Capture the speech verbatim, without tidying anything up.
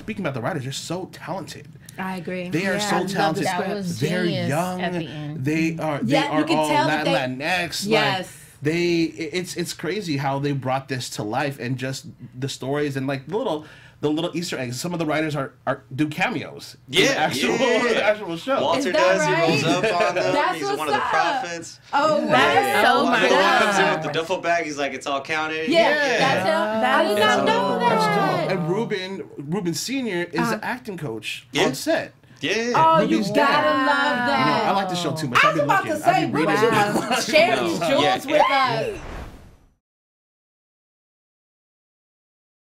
speaking about the writers, they're so talented. I agree. They are yeah, so talented. They're young. At the end. They are. They yeah, are all Latin, they, Latinx. Yes. Like, they. It's it's crazy how they brought this to life, and just the stories and like little. The little Easter eggs. Some of the writers are, are do cameos. Yeah, the actual, yeah. The actual show. Walter does. Right? He rolls up on them. That's he's one up. of the prophets. Oh, yeah. That's yeah. so much. Walter God. comes in with the duffel bag. He's like, it's all counted. Yeah, yeah. That's uh, that I did not know that. That's dope. And Ruben, Ruben Senior is uh, the acting coach yeah. on set. Yeah. Oh, Ruby's you gotta dad. love that. You know, I like the show too much. I was about looking. to say, Ruby, you gotta share these jewels with us.